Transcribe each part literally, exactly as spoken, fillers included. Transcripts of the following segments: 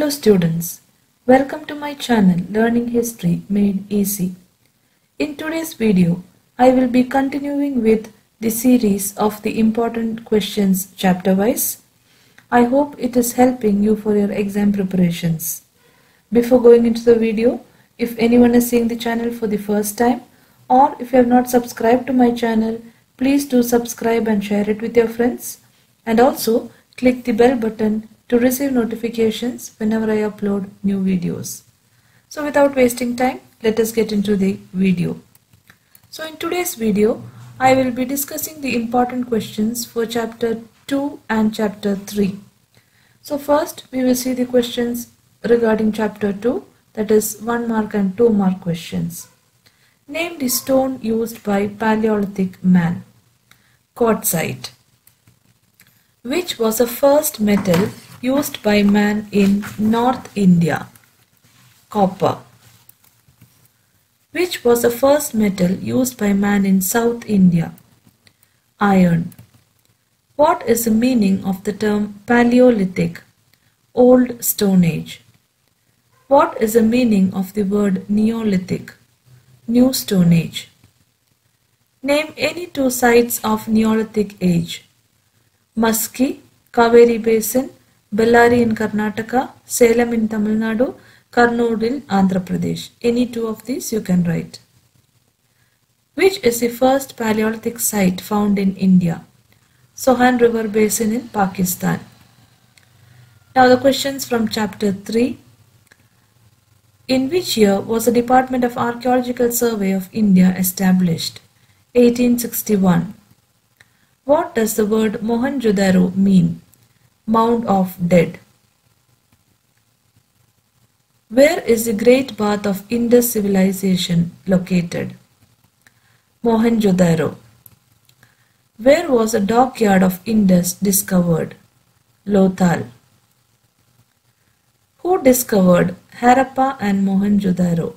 Hello students, welcome to my channel Learning History Made Easy. In today's video, I will be continuing with the series of the important questions chapter wise. I hope it is helping you for your exam preparations. Before going into the video, if anyone is seeing the channel for the first time or if you have not subscribed to my channel, please do subscribe and share it with your friends, and also click the bell button to receive notifications whenever I upload new videos. So without wasting time, let us get into the video. So in today's video, I will be discussing the important questions for chapter two and chapter three. So first we will see the questions regarding chapter two, that is one mark and two mark questions. Name the stone used by Paleolithic man. Quartzite. Which was the first metal used by man in North India? Copper. Which was the first metal used by man in South India? Iron. What is the meaning of the term Paleolithic, Old Stone Age? What is the meaning of the word Neolithic, New Stone Age? Name any two sites of Neolithic age. Maski, Kaveri Basin, Bellary in Karnataka, Salem in Tamil Nadu, Kurnool in Andhra Pradesh. Any two of these you can write. Which is the first Paleolithic site found in India? Sohan River Basin in Pakistan. Now the questions from chapter three. In which year was the Department of Archaeological Survey of India established? eighteen sixty-one. What does the word Mohenjo-daro mean? Mound of Dead. Where is the Great Bath of Indus civilization located? Mohenjo-daro. Where was the dockyard of Indus discovered? Lothal. Who discovered Harappa and Mohenjo-daro?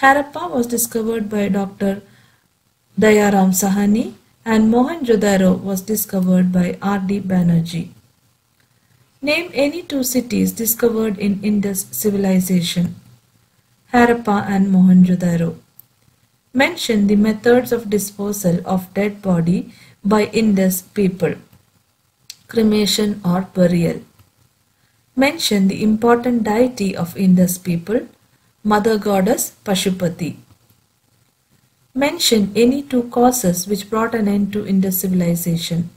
Harappa was discovered by Doctor Dayaram Sahani, and Mohenjo-daro was discovered by R D Banerjee. Name any two cities discovered in Indus civilization. Harappa and Mohenjo-daro. Mention the methods of disposal of dead body by Indus people. Cremation or burial. Mention the important deity of Indus people, Mother Goddess Pashupati. Mention any two causes which brought an end to Indus civilization.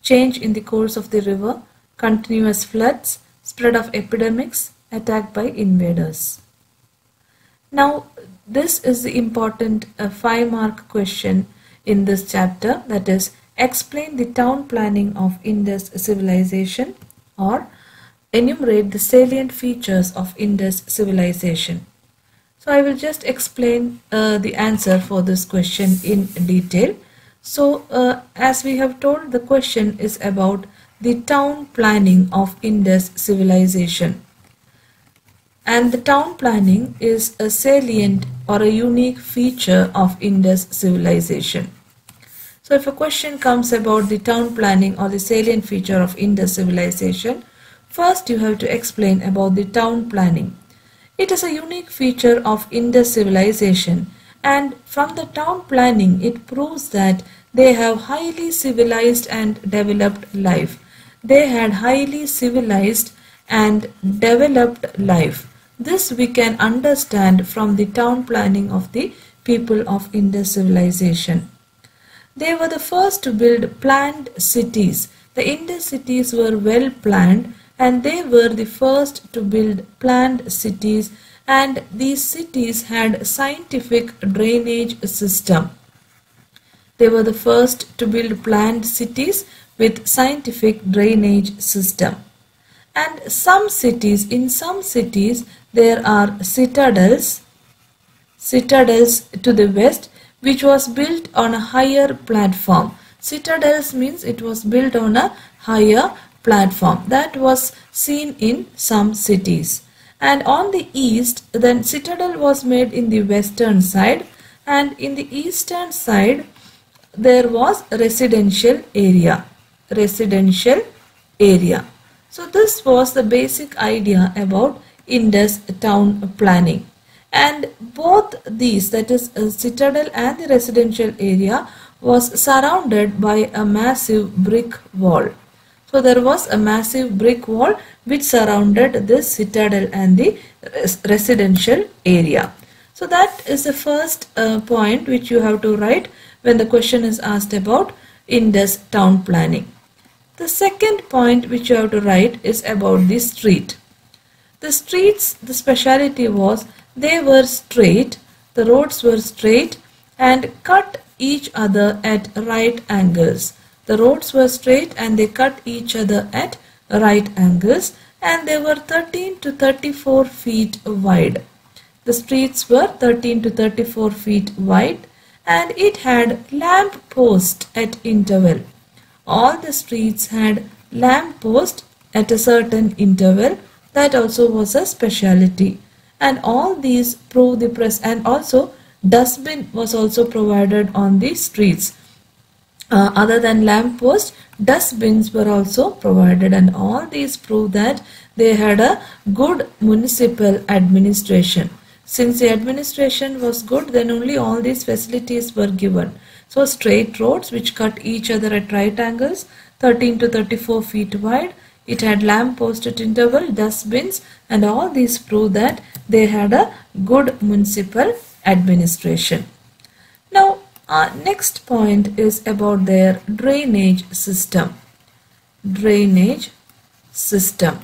Change in the course of the river, continuous floods, spread of epidemics, attack by invaders. Now, this is the important uh, five mark question in this chapter, that is, explain the town planning of Indus civilization or enumerate the salient features of Indus civilization. So I will just explain uh, the answer for this question in detail. So uh, as we have told, the question is about the town planning of Indus civilization. And the town planning is a salient or a unique feature of Indus civilization. So if a question comes about the town planning or the salient feature of Indus civilization, first you have to explain about the town planning. It is a unique feature of Indus civilization, and from the town planning it proves that they have highly civilized and developed life. They had highly civilized and developed life. This we can understand from the town planning of the people of Indus civilization. They were the first to build planned cities. The Indus cities were well planned, and they were the first to build planned cities, and these cities had scientific drainage system. They were the first to build planned cities with scientific drainage system. And some cities, in some cities there are citadels, citadels to the west, which was built on a higher platform. Citadels means it was built on a higher platform. That was seen in some cities. And on the east, then citadel was made in the western side, and in the eastern side there was residential area, residential area. So this was the basic idea about Indus town planning. And both these, that is citadel and the residential area, was surrounded by a massive brick wall. So there was a massive brick wall which surrounded this citadel and the res residential area. So that is the first uh, point which you have to write when the question is asked about Indus town planning. The second point which you have to write is about the street. The streets, the speciality was they were straight, the roads were straight and cut each other at right angles. The roads were straight and they cut each other at right angles, and they were thirteen to thirty-four feet wide. The streets were thirteen to thirty-four feet wide and it had lamp posts at interval. All the streets had lamp posts at a certain interval. That also was a speciality. And all these prove the press, and also dustbin was also provided on the streets. Uh, other than lamp posts, dustbins were also provided, and all these prove that they had a good municipal administration. Since the administration was good, then only all these facilities were given. So straight roads which cut each other at right angles, thirteen to thirty-four feet wide. It had lamp posts at interval, dustbins, and all these prove that they had a good municipal administration. Now, our next point is about their drainage system. Drainage system.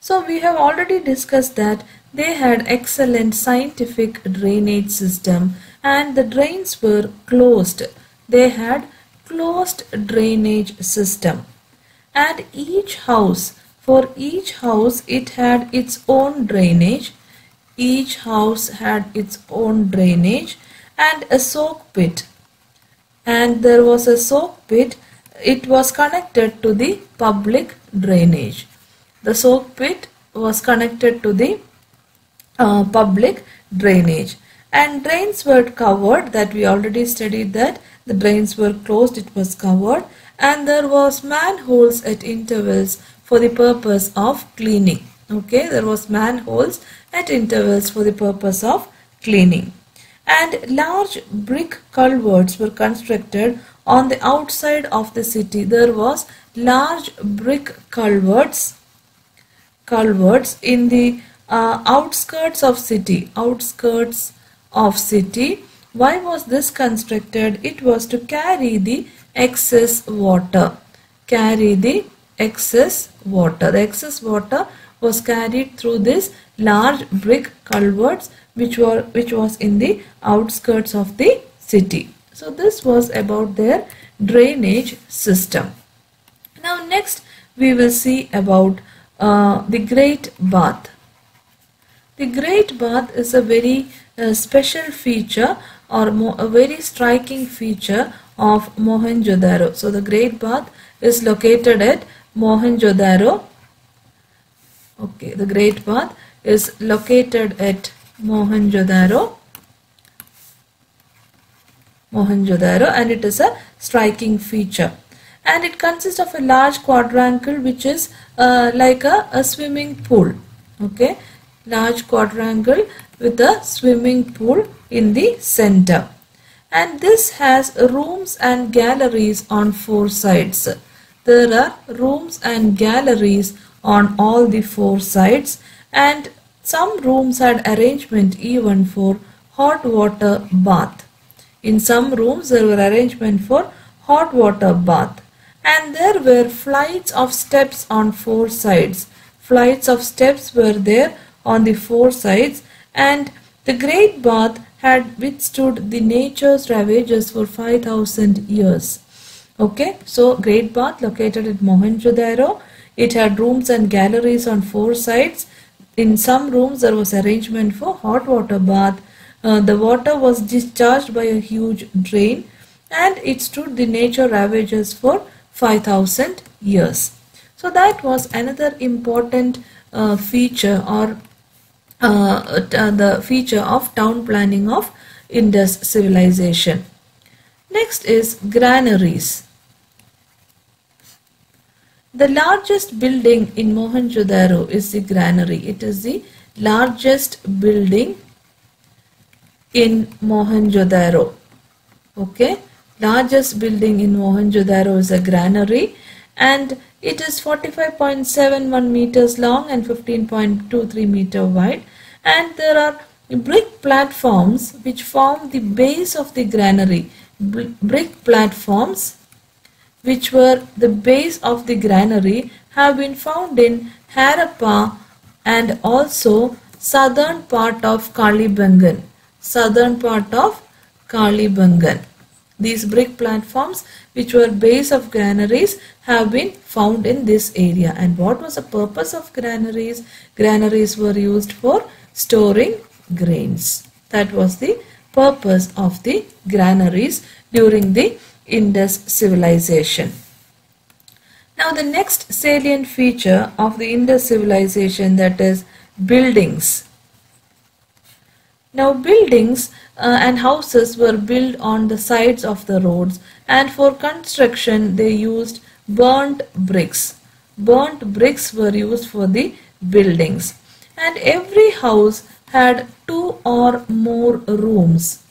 So we have already discussed that they had excellent scientific drainage system and the drains were closed. They had closed drainage system. And each house, for each house it had its own drainage, each house had its own drainage and a soak pit. And there was a soak pit, it was connected to the public drainage. The soak pit was connected to the uh, public drainage. And drains were covered, that we already studied that, the drains were closed, it was covered. And there was manholes at intervals for the purpose of cleaning. Okay, there was manholes at intervals for the purpose of cleaning. And large brick culverts were constructed on the outside of the city. There was large brick culverts, culverts in the uh, outskirts of city, outskirts of city. Why was this constructed? It was to carry the excess water, carry the excess water. The excess water was carried through this large brick culverts which were which was in the outskirts of the city. So this was about their drainage system. Now next we will see about uh, the Great Bath. The Great Bath is a very uh, special feature or mo a very striking feature of Mohenjo-daro. So the Great Bath is located at Mohenjo-daro. Okay, the Great Bath is located at Mohenjo-daro. Mohenjo-daro, and it is a striking feature. And it consists of a large quadrangle which is uh, like a, a swimming pool. Okay, large quadrangle with a swimming pool in the center. And this has rooms and galleries on four sides. There are rooms and galleries on all the four sides, and some rooms had arrangement even for hot water bath. In some rooms there were arrangement for hot water bath, and there were flights of steps on four sides. Flights of steps were there on the four sides, and the Great Bath had withstood the nature's ravages for five thousand years. Okay, so Great Bath located at Mohenjo-daro. It had rooms and galleries on four sides. In some rooms there was arrangement for hot water bath. Uh, the water was discharged by a huge drain, and it stood the nature ravages for five thousand years. So that was another important uh, feature or Uh, the feature of town planning of Indus civilization. Next is granaries. The largest building in Mohenjo-daro is the granary. It is the largest building in Mohenjo-daro. Okay, largest building in Mohenjo-daro is a granary, and it is forty-five point seven one meters long and fifteen point two three meter wide, and there are brick platforms which form the base of the granary. Brick platforms which were the base of the granary have been found in Harappa and also southern part of Kalibangan. Southern part of Kalibangan. These brick platforms which were base of granaries have been found in this area. And what was the purpose of granaries? Granaries were used for storing grains. That was the purpose of the granaries during the Indus civilization. Now the next salient feature of the Indus civilization, that is buildings. Now buildings uh, and houses were built on the sides of the roads, and for construction they used burnt bricks. Burnt bricks were used for the buildings, and every house had two or more rooms.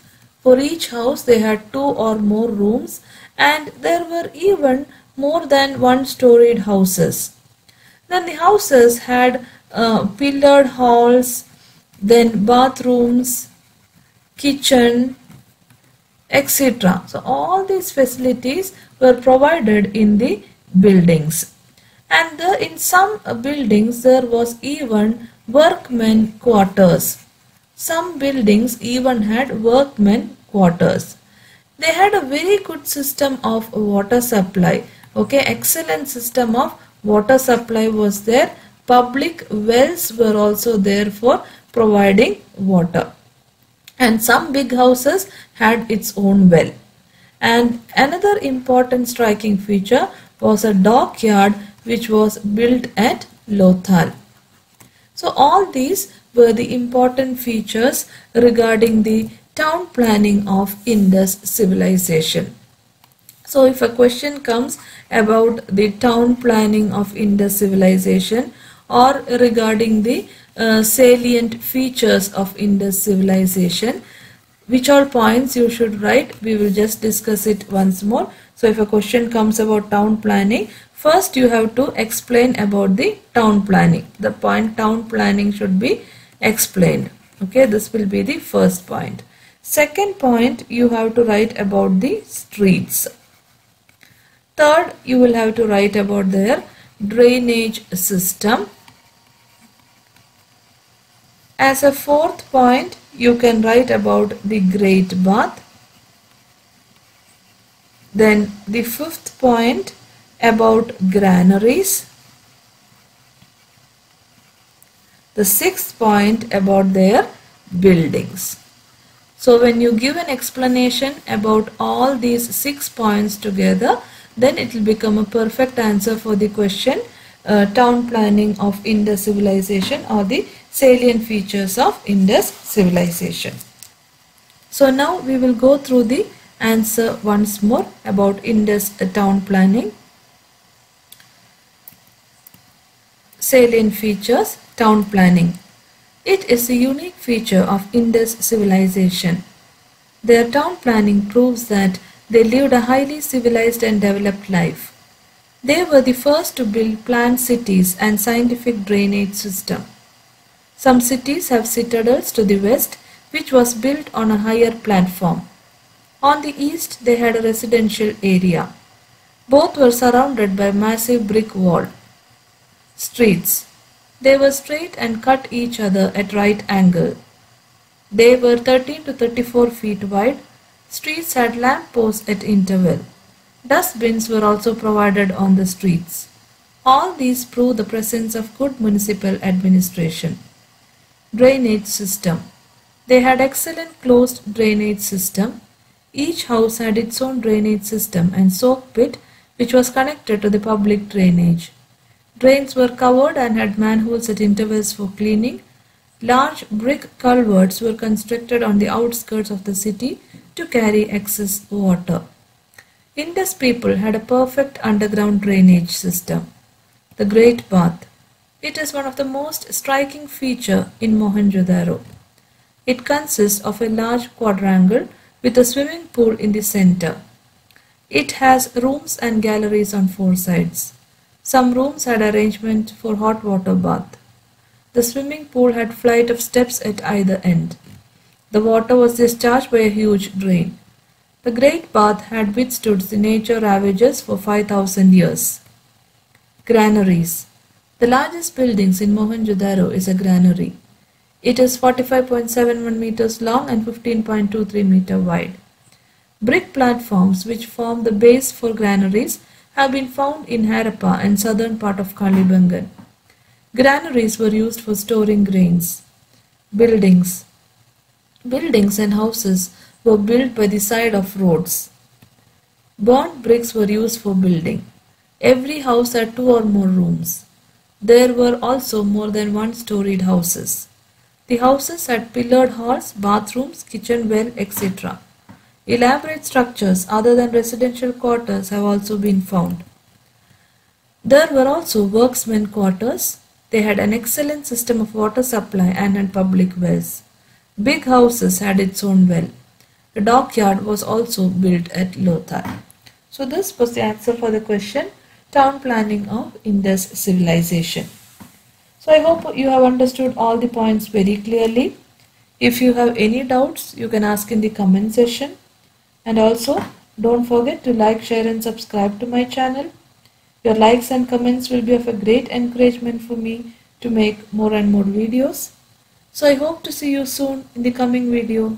For each house they had two or more rooms, and there were even more than one storied houses. Then the houses had uh, pillared halls, then bathrooms, kitchen, et cetera. So all these facilities were provided in the buildings. And the, in some buildings there was even workmen quarters. Some buildings even had workmen quarters. They had a very good system of water supply. Okay, excellent system of water supply was there. Public wells were also there for providing water, and some big houses had its own well. And another important striking feature was a dockyard which was built at Lothal. So all these were the important features regarding the town planning of Indus civilization. So if a question comes about the town planning of Indus civilization or regarding the Uh, salient features of Indus civilization, which all points you should write, we will just discuss it once more. So if a question comes about town planning, first you have to explain about the town planning. The point town planning should be explained. Okay, this will be the first point. Second point, you have to write about the streets. Third, you will have to write about their drainage system. As a fourth point, you can write about the Great Bath. Then the fifth point about granaries. The sixth point about their buildings. So when you give an explanation about all these six points together, then it will become a perfect answer for the question, uh, town planning of Indus civilization or the salient features of Indus civilization. So now we will go through the answer once more about Indus town planning. Salient features, town planning. It is a unique feature of Indus civilization. Their town planning proves that they lived a highly civilized and developed life. They were the first to build planned cities and scientific drainage system. Some cities have citadels to the west, which was built on a higher platform. On the east, they had a residential area. Both were surrounded by massive brick wall. Streets. They were straight and cut each other at right angle. They were thirteen to thirty-four feet wide. Streets had lampposts at interval. Dustbins were also provided on the streets. All these prove the presence of good municipal administration. Drainage system. They had excellent closed drainage system. Each house had its own drainage system and soak pit which was connected to the public drainage. Drains were covered and had manholes at intervals for cleaning. Large brick culverts were constructed on the outskirts of the city to carry excess water. Indus people had a perfect underground drainage system. the Great Bath. It is one of the most striking features in Mohenjo-daro. It consists of a large quadrangle with a swimming pool in the center. It has rooms and galleries on four sides. Some rooms had arrangement for hot water bath. The swimming pool had flight of steps at either end. The water was discharged by a huge drain. The Great Bath had withstood the nature ravages for five thousand years. Granaries. The largest buildings in Mohenjo-daro is a granary. It is forty-five point seven one meters long and fifteen point two three meters wide. Brick platforms which form the base for granaries have been found in Harappa and southern part of Kalibangan. Granaries were used for storing grains. Buildings. Buildings and houses were built by the side of roads. Burnt bricks were used for building. Every house had two or more rooms. There were also more than one-storied houses. The houses had pillared halls, bathrooms, kitchen well, et cetera. Elaborate structures other than residential quarters have also been found. There were also worksmen quarters. They had an excellent system of water supply and had public wells. Big houses had its own well. A dockyard was also built at Lothal. So this was the answer for the question, Town Planning of Indus Civilization. So I hope you have understood all the points very clearly. If you have any doubts, you can ask in the comment section. And also, don't forget to like, share and subscribe to my channel. Your likes and comments will be of a great encouragement for me to make more and more videos. So I hope to see you soon in the coming video.